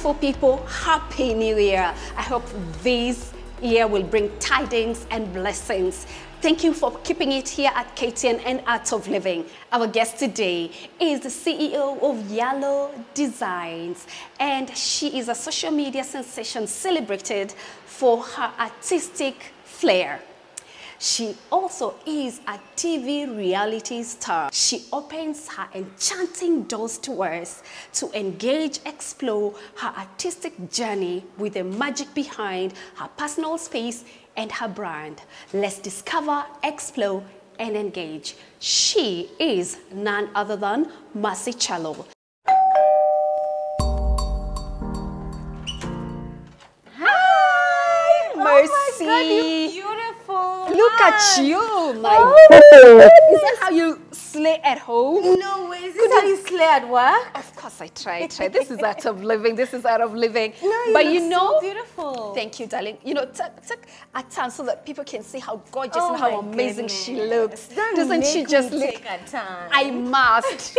beautiful people, Happy New Year. I hope this year will bring tidings and blessings. Thank you for keeping it here at KTN and Art of Living. Our guest today is the CEO of Yalo Designs, and she is a social media sensation celebrated for her artistic flair. She also is a TV reality star. She opens her enchanting doors to us to engage, explore her artistic journey with the magic behind her personal space and her brand. Let's discover, explore, and engage. She is none other than Mercy Kyallo. Hi, Mercy. Oh my God, look at you, my goodness. Is that how you slay at home? No way. Is this how you slay at work? Of course, I try. This is Art of Living. No, you look so beautiful. Thank you, darling. You know, take a time so that people can see how gorgeous and how amazing she looks. Doesn't she just look? Take a time. I must.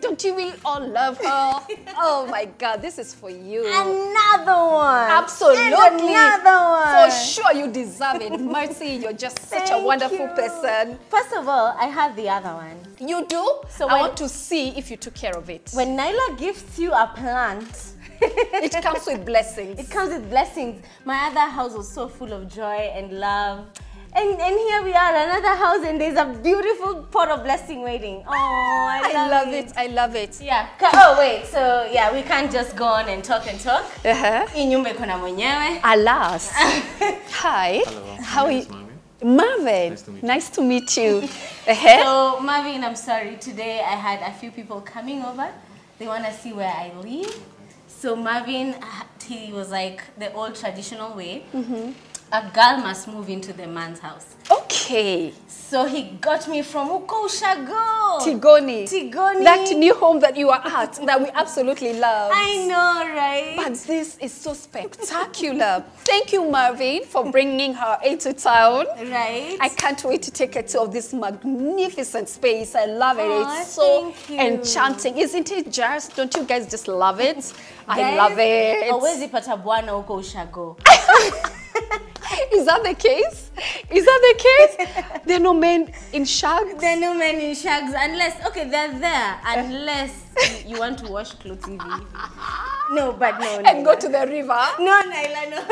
Don't you really all love her? Oh my God, this is for you. Another one. Absolutely. Another one. For sure, you deserve it, Mercy. You're just such a wonderful person. First of all, I have the other one. You do? So I want to see if you took care of it. When Nyla gifts you a plant, it comes with blessings. It comes with blessings. My other house was so full of joy and love. And here we are, another house, and there's a beautiful pot of blessing waiting. Oh, I love it. Yeah. Oh, wait. So, yeah, we can't just go on and talk. Alas. Hi. Hello. How are you? Marvin, nice to meet you. So, Marvin, I'm sorry. Today I had a few people coming over. They want to see where I live. So, Marvin, he was like the old traditional way. A girl must move into the man's house. Okay. So he got me from Ukoshago. Tigoni. That new home that you are at, that we absolutely love. I know, right? But this is so spectacular. Thank you, Marvin, for bringing her into town. Right. I can't wait to take her to this magnificent space. I love it. It's so enchanting. Isn't it just? Don't you guys just love it? I love it. Always ipatabwana Ukoshago. Is that the case? There are no men in shags? There are no men in shags unless, okay, they're there. Unless you want to wash clothes, No, but no. And Nyla. Go to the river. No, Nyla, no.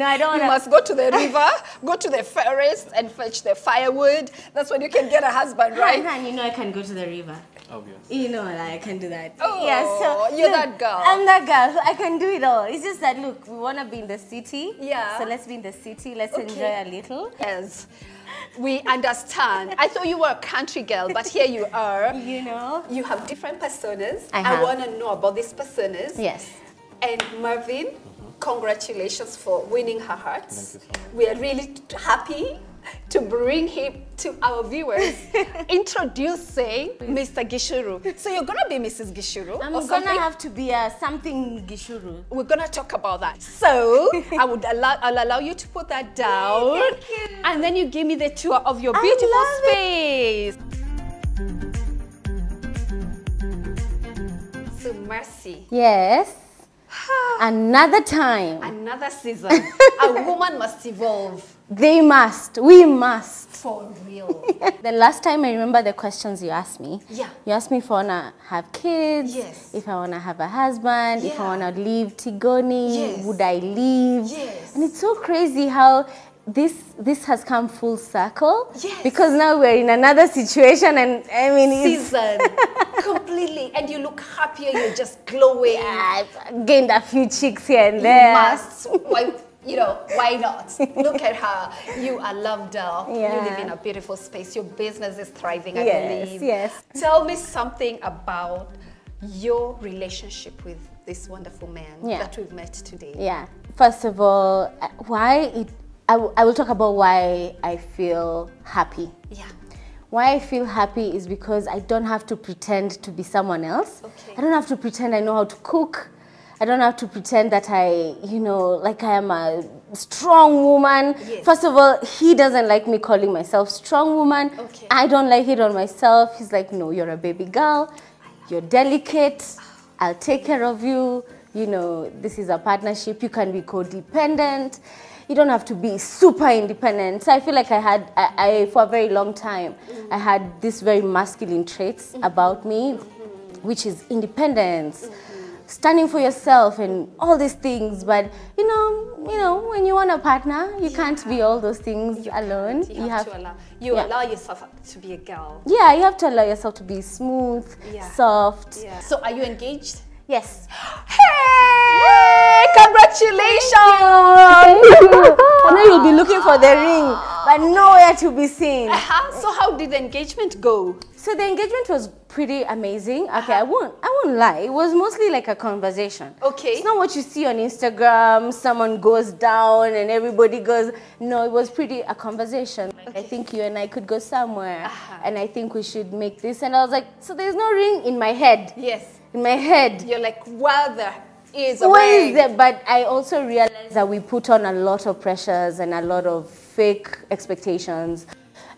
No, I don't want to. You must go to the river, go to the forest and fetch the firewood. That's when you can get a husband, right? And you know I can go to the river. Obviously. You know, like, I can do that. Oh, yeah, so, you're that girl. I'm that girl. I can do it all. It's just that, look, we want to be in the city. Yeah. So let's be in the city. Let's enjoy a little. Yes. We understand. I thought you were a country girl, but here you are. You know. You have different personas. I want to know about these personas. Yes. And Marvin, congratulations for winning her heart. Thank you so much. We are really happy to bring him to our viewers. Introducing Mr. Gishuru. So you're going to be Mrs. Gishuru? I'm going to have to be a something Gishuru. We're going to talk about that. So I'll allow you to put that down. Thank you. And then you give me the tour of your beautiful space. So Mercy. Yes. Another time. Another season. A woman must evolve. They must. We must. For real. The last time I remember the questions you asked me. Yeah. You asked me if I want to have kids. Yes. If I want to have a husband. Yeah. If I want to leave Tigoni. Yes. Would I leave? Yes. And it's so crazy how this has come full circle. Yes. Because now we're in another situation and I mean it's... Season. Completely. And you look happier. You're just glowing. Yeah. I've gained a few chicks here and there. You must. You know, why not? Look at her. You are loved up. Yeah. You live in a beautiful space. Your business is thriving, I believe. Yes, yes. Tell me something about your relationship with this wonderful man that we've met today. Yeah. First of all, I will talk about why I feel happy. Yeah. Why I feel happy is because I don't have to pretend to be someone else. Okay. I don't have to pretend I know how to cook. I don't have to pretend that I, you know, like I am a strong woman. Yes. First of all, he doesn't like me calling myself strong woman. Okay. I don't like it on myself. He's like, no, you're a baby girl. You're delicate. I'll take care of you. you know, this is a partnership. You can be codependent. You don't have to be super independent. So I feel like I for a very long time, I had these very masculine traits about me, which is independence, standing for yourself and all these things. But you know, when you want a partner, you can't be all those things alone. You have to allow yourself to be a girl. Yeah, you have to allow yourself to be smooth, soft. Yeah. So are you engaged? Yes. Hey! Congratulations! I know you'll be looking for the ring, but nowhere to be seen. So how did the engagement go? So the engagement was pretty amazing. Okay, I won't lie. It was mostly like a conversation. Okay. It's not what you see on Instagram. Someone goes down and everybody goes. No, it was pretty a conversation. Okay. I think you and I could go somewhere, and I think we should make this. And I was like, so there's no ring in my head. Yes. In my head. You're like, well, there is a way. But I also realized that we put on a lot of pressures and a lot of fake expectations.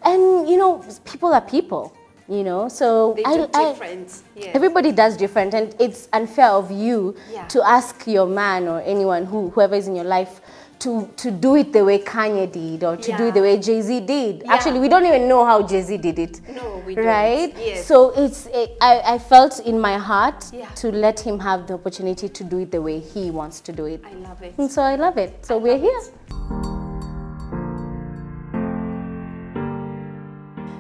And, you know, people are people, you know. So they do different. Yeah. Everybody does different. And it's unfair of you to ask your man or anyone, whoever is in your life, to do it the way Kanye did or to do it the way Jay-Z did. Yeah. Actually, we don't even know how Jay-Z did it. No, we don't. Right? Yes. So it's, I felt in my heart to let him have the opportunity to do it the way he wants to do it. I love it. And so I love it. So we're here.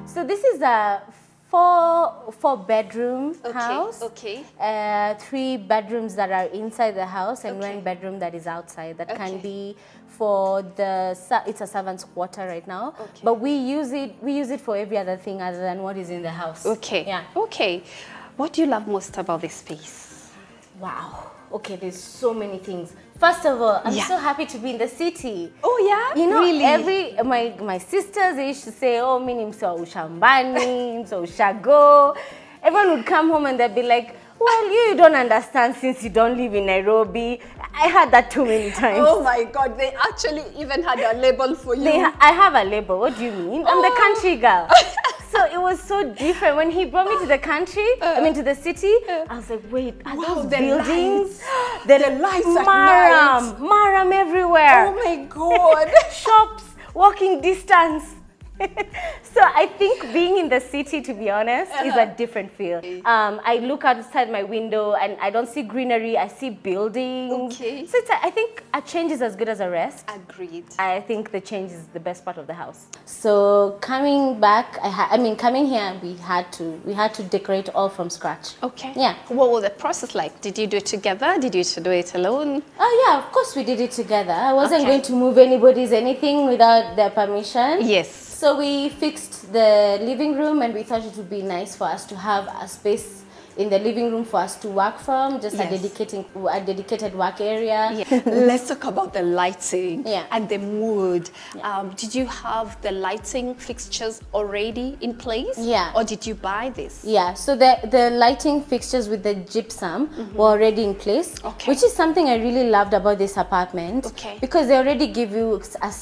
So this is a four bedroom house. Okay. 3 bedrooms that are inside the house and 1 bedroom that is outside. That can be for the it's a servant's quarter right now. Okay. But we use it for every other thing other than what is in the house. Okay. Yeah. Okay. What do you love most about this space? Wow. Okay, there's so many things. First of all, I'm so happy to be in the city. Oh yeah, you know, really? my sisters, they used to say, oh, mimi mso ushambani, mso ushago. Everyone would come home and they'd be like, well, you don't understand since you don't live in Nairobi. I had that too many times. Oh my God, they actually even had a label for you. I have a label. What do you mean? Oh. I'm the country girl. So it was so different. When he brought me to the country, I mean to the city, I was like, wait, are those buildings? The lights at night. Maram everywhere. Oh my God. Shops, walking distance. So I think being in the city, to be honest, is a different feel. I look outside my window and I don't see greenery, I see buildings. Okay. So I think a change is as good as a rest. Agreed. I think the change is the best part of the house. So coming back, coming here, we had to decorate all from scratch. Okay. Yeah. What was the process like? Did you do it together? Did you do it alone? Oh yeah, of course we did it together. I wasn't going to move anybody's anything without their permission. Yes. So we fixed the living room and we thought it would be nice for us to have a space in the living room for us to work from, just a dedicated work area. Yeah. Let's talk about the lighting and the mood. Yeah. Did you have the lighting fixtures already in place? Yeah. Or did you buy this? Yeah, so the lighting fixtures with the gypsum were already in place, which is something I really loved about this apartment. Okay. Because they already give you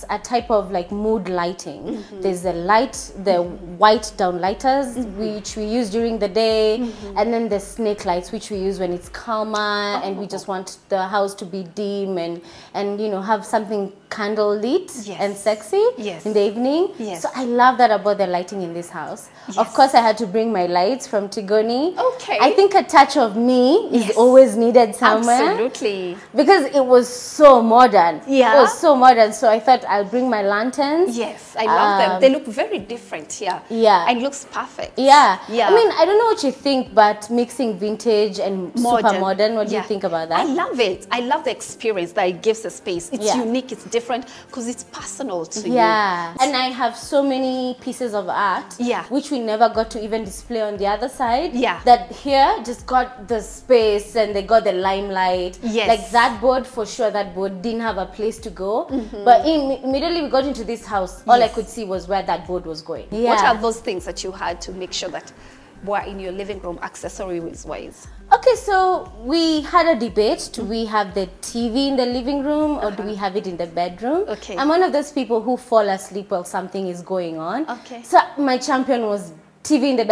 a type of like mood lighting. There's the light, the white down lighters, which we use during the day, and then the snake lights, which we use when it's calmer and we just want the house to be dim and you know, have something candle lit and sexy in the evening. Yes. So I love that about the lighting in this house. Yes. Of course, I had to bring my lights from Tigoni. Okay. I think a touch of me is always needed somewhere. Absolutely. Because it was so modern. Yeah. It was so modern. So I thought I'll bring my lanterns. Yes, I love them. They look very different here. Yeah. And it looks perfect. Yeah. Yeah. I mean, I don't know what you think, but mixing vintage and super modern, what do you think about that? I love it. I love the experience that it gives the space. It's unique, it's different, because it's personal to you. Yeah, and I have so many pieces of art, which we never got to even display on the other side, that here just got the space and they got the limelight. Yes. Like that board, for sure, that board didn't have a place to go, but immediately we got into this house, all I could see was where that board was going. Yeah. What are those things that you had to make sure that were in your living room accessories-wise? Okay, so we had a debate. Do we have the TV in the living room or do we have it in the bedroom? Okay. I'm one of those people who fall asleep while something is going on. Okay. So my champion was TV in the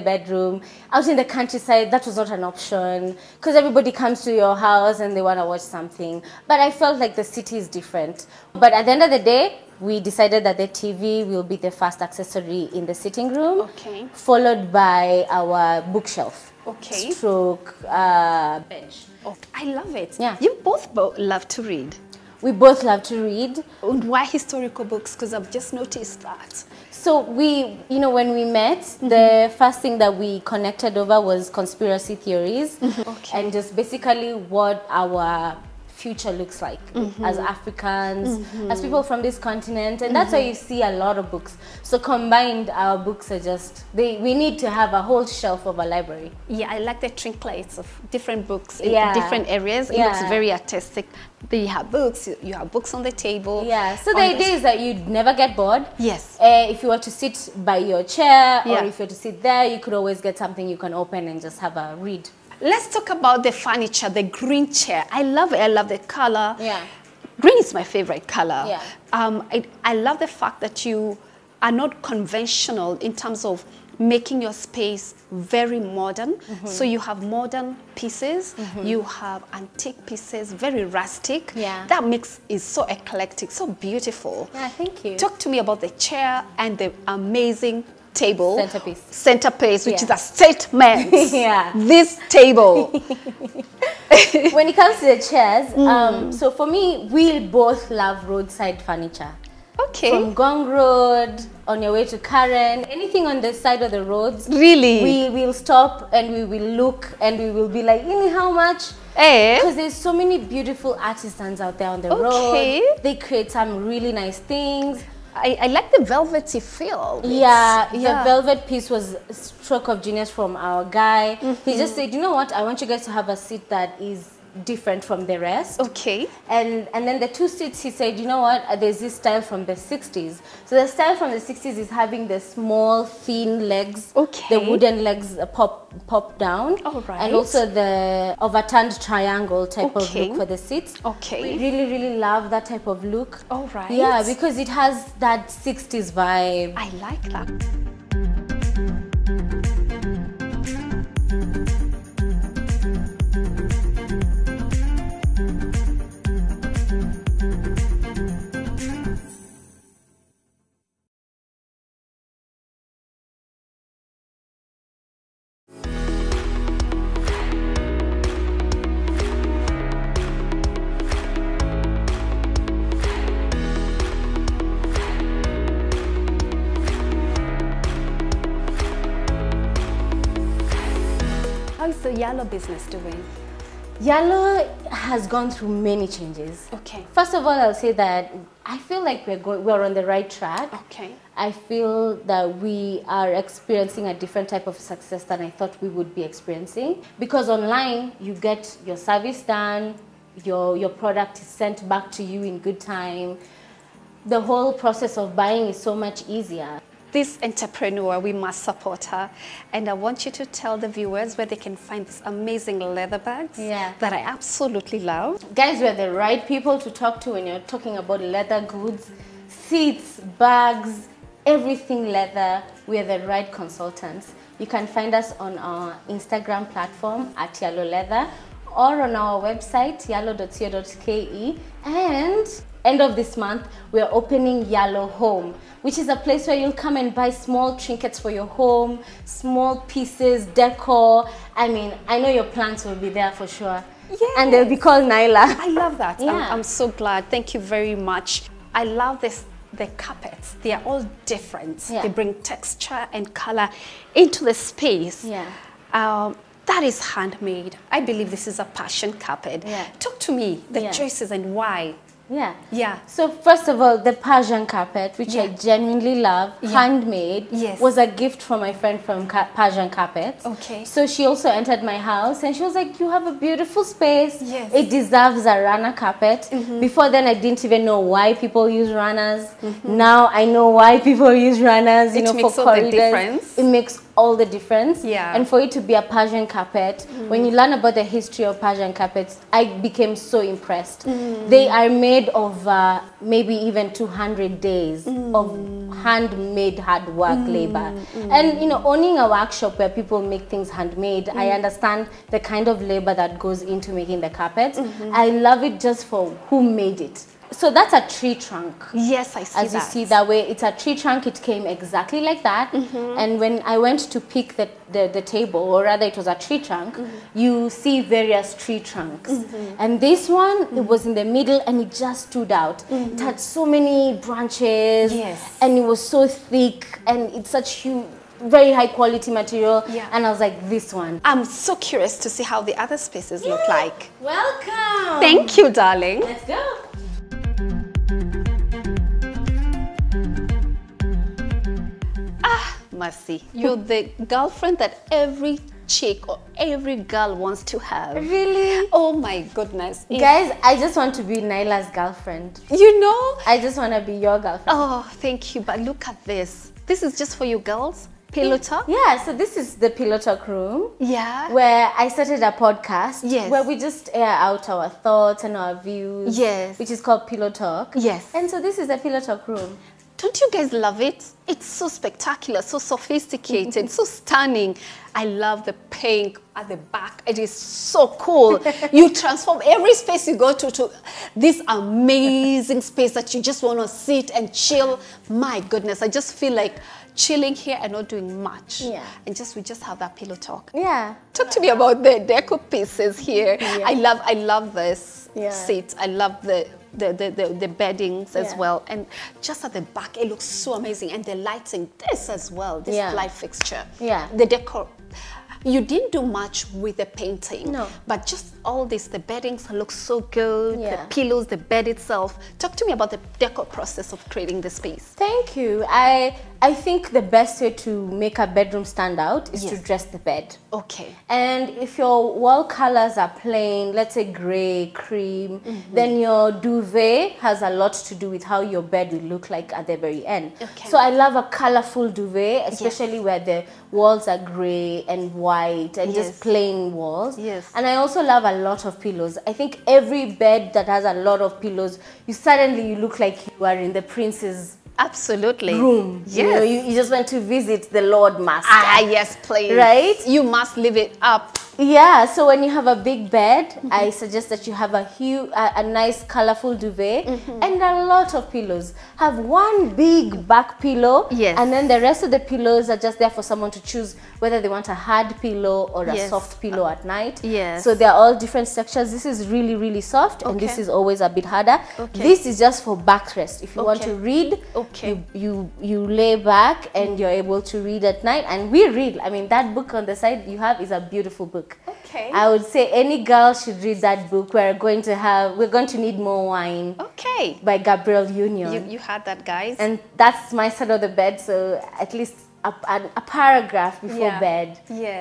bedroom. Out in the countryside, that was not an option because everybody comes to your house and they want to watch something. But I felt like the city is different. But at the end of the day, we decided that the TV will be the first accessory in the sitting room, okay, followed by our bookshelf, okay, stroke bench. Oh, I love it. Yeah. You both love to read. We both love to read. And why historical books? Because I've just noticed that. So we, you know, when we met, mm-hmm, the first thing that we connected over was conspiracy theories, mm-hmm, okay, and just basically what our future looks like, mm-hmm, as Africans, mm-hmm, as people from this continent, and that's, mm-hmm, why you see a lot of books. So combined, our books are just, we need to have a whole shelf of a library. Yeah, I like the trinkets of different books in, yeah, different areas. It, yeah, looks very artistic. You have books, you have books on the table. Yeah, so the idea is that you'd never get bored. Yes. If you were to sit by your chair, yeah, or if you were to sit there, you could always get something you can open and just have a read. Let's talk about the furniture, the green chair. I love it. I love the color. Yeah. Green is my favorite color. Yeah. I love the fact that you are not conventional in terms of making your space very modern. Mm-hmm. So you have modern pieces, mm-hmm, you have antique pieces, very rustic. Yeah. That mix is so eclectic, so beautiful. Yeah, thank you. Talk to me about the chair and the amazing table centerpiece, which, yeah, is a statement. Yeah, this table. When it comes to the chairs, mm, so for me, we both love roadside furniture. Okay. From Gong Road, on your way to Karen, anything on the side of the roads. Really? We will stop and we will look and we will be like, how much? Because there's so many beautiful artisans out there on the, okay, road. They create some really nice things. I like the velvety feel. Yeah, yeah, the velvet piece was a stroke of genius from our guy. Mm-hmm. He just said, you know what, I want you guys to have a seat that is different from the rest. Okay. And then the two seats, he said, you know what, there's this style from the 60s. So the style from the 60s is having the small, thin legs. Okay. The wooden legs pop down. All right. And also the overturned triangle type, okay, of look for the seats. Okay. We really, really love that type of look. All right. Yeah, because it has that 60s vibe. I like that. So Yalo business doing? Yalo has gone through many changes. Okay. First of all, I'll say that I feel like we're on the right track. Okay. I feel that we are experiencing a different type of success than I thought we would be experiencing, because online you get your service done, your product is sent back to you in good time. The whole process of buying is so much easier. This entrepreneur, we must support her. And I want you to tell the viewers where they can find these amazing leather bags, yeah, that I absolutely love. Guys, we're the right people to talk to when you're talking about leather goods, seats, bags, everything leather. We're the right consultants. You can find us on our Instagram platform at Yalo Leather, or on our website, yellow.co.ke. And end of this month, we're opening Yalo Home, which is a place where you'll come and buy small trinkets for your home, small pieces, decor. I mean, I know your plants will be there for sure. Yes. And they'll be called Naila. I love that. Yeah. I'm so glad. Thank you very much. I love this. The carpets, they are all different. Yeah. They bring texture and color into the space. Yeah. That is handmade. I believe this is a passion carpet. Yeah. Talk to me, the, yeah, choices and why. Yeah. Yeah. So first of all, the Persian carpet, which, yeah, I genuinely love, yeah, handmade, yes, was a gift from my friend from Persian Carpets. Okay. So she also entered my house and she was like, you have a beautiful space. Yes. It deserves a runner carpet. Mm-hmm. Before then, I didn't even know why people use runners. Mm-hmm. Now I know why people use runners, you know, for corridors. It makes all the difference. It makes all the difference. Yeah. And for it to be a Persian carpet, mm, when you learn about the history of Persian carpets, I became so impressed. Mm. They are made of maybe even 200 days, mm, of handmade hard work labor. And you know, owning a workshop where people make things handmade, I understand the kind of labor that goes into making the carpets. I love it just for who made it. So that's a tree trunk. Yes, I see that. As you see that way, it's a tree trunk. It came exactly like that. And when I went to pick the table, or rather it was a tree trunk, you see various tree trunks. And this one, it was in the middle and it just stood out. It had so many branches. Yes. And it was so thick and it's such huge, very high quality material. And I was like, this one. I'm so curious to see how the other spaces look like. Welcome. Thank you, darling. Let's go. Mercy, you're the girlfriend that every chick or every girl wants to have. Really? Oh my goodness. Guys, I just want to be Nyla's girlfriend. You know? I just want to be your girlfriend. Oh, thank you. But look at this. This is just for you girls. Pillow Talk? Yeah, so this is the Pillow Talk room. Yeah. Where I started a podcast. Yes. Where we just air out our thoughts and our views. Yes. Which is called Pillow Talk. Yes. And so this is the Pillow Talk room. Don't you guys love it? It's so spectacular, so sophisticated, so stunning. I love the pink at the back. It is so cool. You transform every space you go to this amazing space that you just want to sit and chill. My goodness, I just feel like chilling here and not doing much. Yeah. And just we just have that pillow talk. Yeah. Talk to me about the deco pieces here. Yeah. I love this seat. I love the beddings as well, and just at the back it looks so amazing, and the lighting, this as well, this light fixture, the decor. You didn't do much with the painting, but just all this, the beddings look so good, the pillows, the bed itself. Talk to me about the decor process of creating the space. Thank you. I think the best way to make a bedroom stand out is to dress the bed. Okay. And if your wall colors are plain, let's say gray, cream, then your duvet has a lot to do with how your bed will look like at the very end. Okay. So I love a colorful duvet, especially where the walls are gray and white and just plain walls. Yes. And I also love a lot of pillows. I think every bed that has a lot of pillows, you look like you are in the prince's room. Yes. You know, you just went to visit the Lord Master. Ah, yes, please. Right? You must live it up. Yeah, so when you have a big bed, I suggest that you have a nice colorful duvet and a lot of pillows. Have one big back pillow, and then the rest of the pillows are just there for someone to choose whether they want a hard pillow or a soft pillow at night. Yes. So they're all different textures. This is really, really soft, and this is always a bit harder. Okay. This is just for backrest. If you want to read, you lay back and you're able to read at night. And we read. I mean, that book on the side you have is a beautiful book. Okay. I would say any girl should read that book. We're going to need more wine. Okay. By Gabrielle Union. You had that, guys. And that's my side of the bed, so at least a paragraph before bed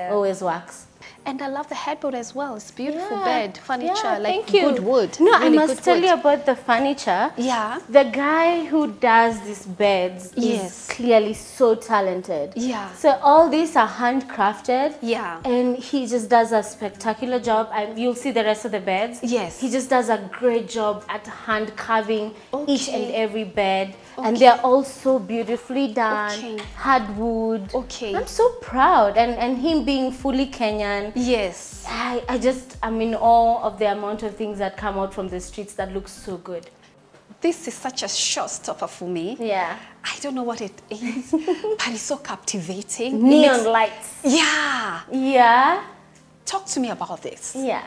always works. And I love the headboard as well. It's beautiful bed furniture, like good wood. No, really, I must tell you about the furniture. Yeah. The guy who does these beds is clearly so talented. Yeah. So all these are handcrafted. Yeah. And he just does a spectacular job. And you'll see the rest of the beds. Yes. He just does a great job at hand carving each and every bed. Okay. And they're all so beautifully done, hardwood. Okay. I'm so proud, and him being fully Kenyan. Yes. I'm in awe of the amount of things that come out from the streets that look so good. This is such a showstopper for me. Yeah. I don't know what it is, but it's so captivating. Neon lights. Yeah. Yeah. Talk to me about this. Yeah.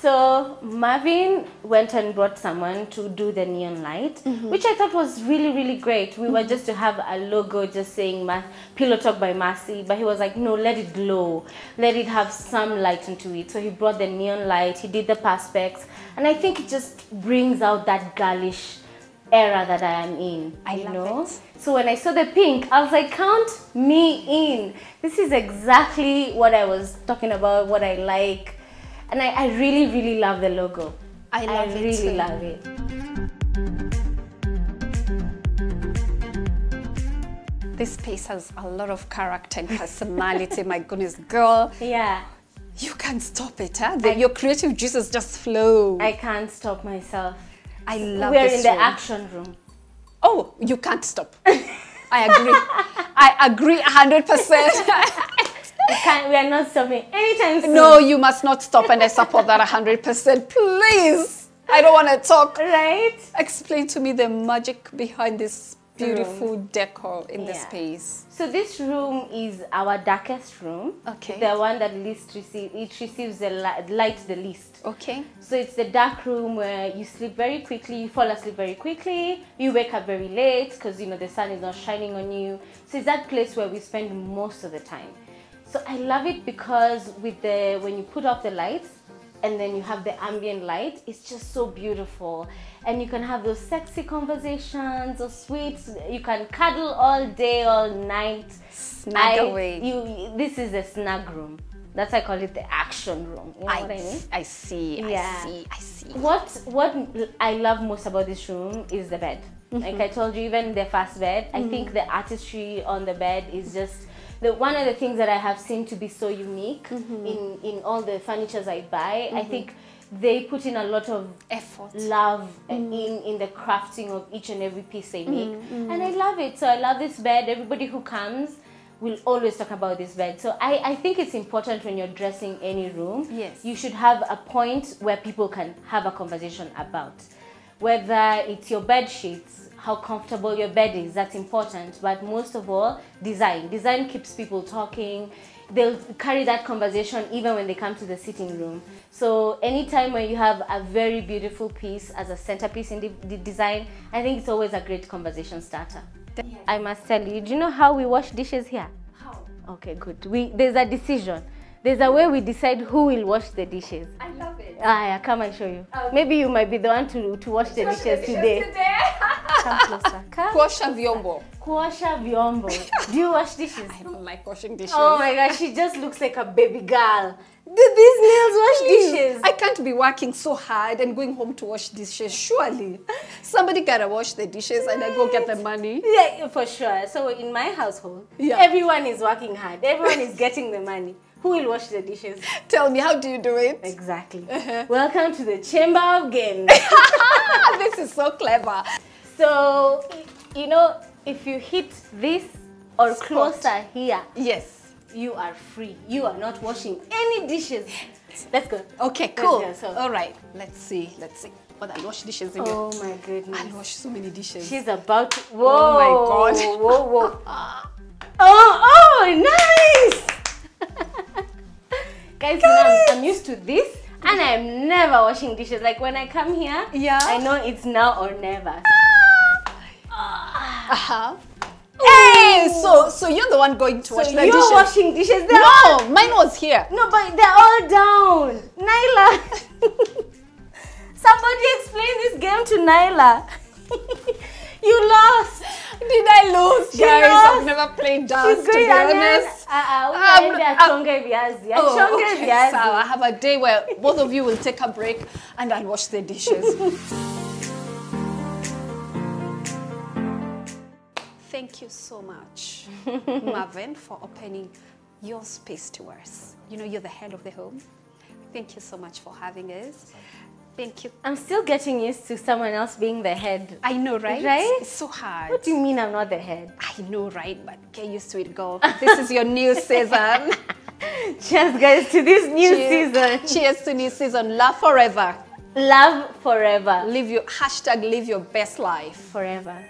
So Marvin went and brought someone to do the neon light, which I thought was really, really great. We were just to have a logo just saying Pillow Talk by Mercy, but he was like, no, let it glow. Let it have some light into it. So he brought the neon light, he did the perspex, and I think it just brings out that girlish era that I am in. I love it. So when I saw the pink, I was like, count me in. This is exactly what I was talking about, what I like. And I really, really love the logo. I really love it. This space has a lot of character and personality. My goodness, girl. Yeah. You can't stop it, huh? Your creative juices just flow. I can't stop myself. I love this room. We're in the action room. Oh, you can't stop. I agree. I agree 100%. We are not stopping anytime soon. No, you must not stop, and I support that 100%. Please, I don't want to talk. Right? Explain to me the magic behind this beautiful decor in the space. So this room is our darkest room. Okay. The one that least receives the light the least. Okay. So it's the dark room where you sleep very quickly, you fall asleep very quickly, you wake up very late because you know the sun is not shining on you. So it's that place where we spend most of the time. So I love it because with the when you put off the lights and then you have the ambient light, it's just so beautiful. And you can have those sexy conversations or sweet, you can cuddle all day, all night. Snug away. This is a snug room. That's why I call it the action room. You know what I mean? I see, yeah. I see. What I love most about this room is the bed. Mm-hmm. Like I told you, even the first bed, I think the artistry on the bed is just one of the things that I have seen to be so unique in all the furnitures I buy. I think they put in a lot of effort, love in the crafting of each and every piece they make. And I love it. So I love this bed. Everybody who comes will always talk about this bed. So I think it's important when you're dressing any room, you should have a point where people can have a conversation about. Whether it's your bed sheets, how comfortable your bed is, that's important. But most of all, design. Design keeps people talking. They'll carry that conversation even when they come to the sitting room. So anytime when you have a very beautiful piece as a centerpiece in the design, I think it's always a great conversation starter. I must tell you, do you know how we wash dishes here? How? Okay, good. There's a decision. There's a way we decide who will wash the dishes. I love it. Yeah, come and show you. Maybe you might be the one to wash the dishes today. Come closer. Kuosha vyombo. Kuosha vyombo. Do you wash dishes? I don't like washing dishes. Oh my gosh, she just looks like a baby girl. Do these nails wash dishes? I can't be working so hard and going home to wash dishes, surely. Somebody gotta wash the dishes and I go get the money. Yeah, for sure. So in my household, everyone is working hard. Everyone is getting the money. Who will wash the dishes? Tell me, how do you do it? Exactly. Welcome to the chamber of game. This is so clever. So, you know, if you hit this or closer here, you are free. You are not washing any dishes. Let's go. Okay, cool. Let's go, so. All right. Let's see. But I wash dishes again. Oh my goodness. I wash so many dishes. She's about to... Whoa. Oh my God. Whoa. Oh, nice. Guys, I'm used to this and I'm never washing dishes. Like when I come here, I know it's now or never. Hey, so you're the one going to wash the dishes. You're washing dishes. No, mine was here. No, but they're all down. Naila. Somebody explain this game to Naila. You lost. Did I lose? Guys, I've never played dance, to be honest. Okay, so I have a day where both of you will take a break and I'll wash the dishes. Thank you so much, Marvin, for opening your space to us. You know, you're the head of the home. Thank you so much for having us. Thank you. I'm still getting used to someone else being the head. I know, right? It's so hard. What do you mean I'm not the head? I know, right? But get used to it, girl. This is your new season. Cheers, guys, to this new season. Cheers to new season. Love forever. Love forever. Live your best life. Forever.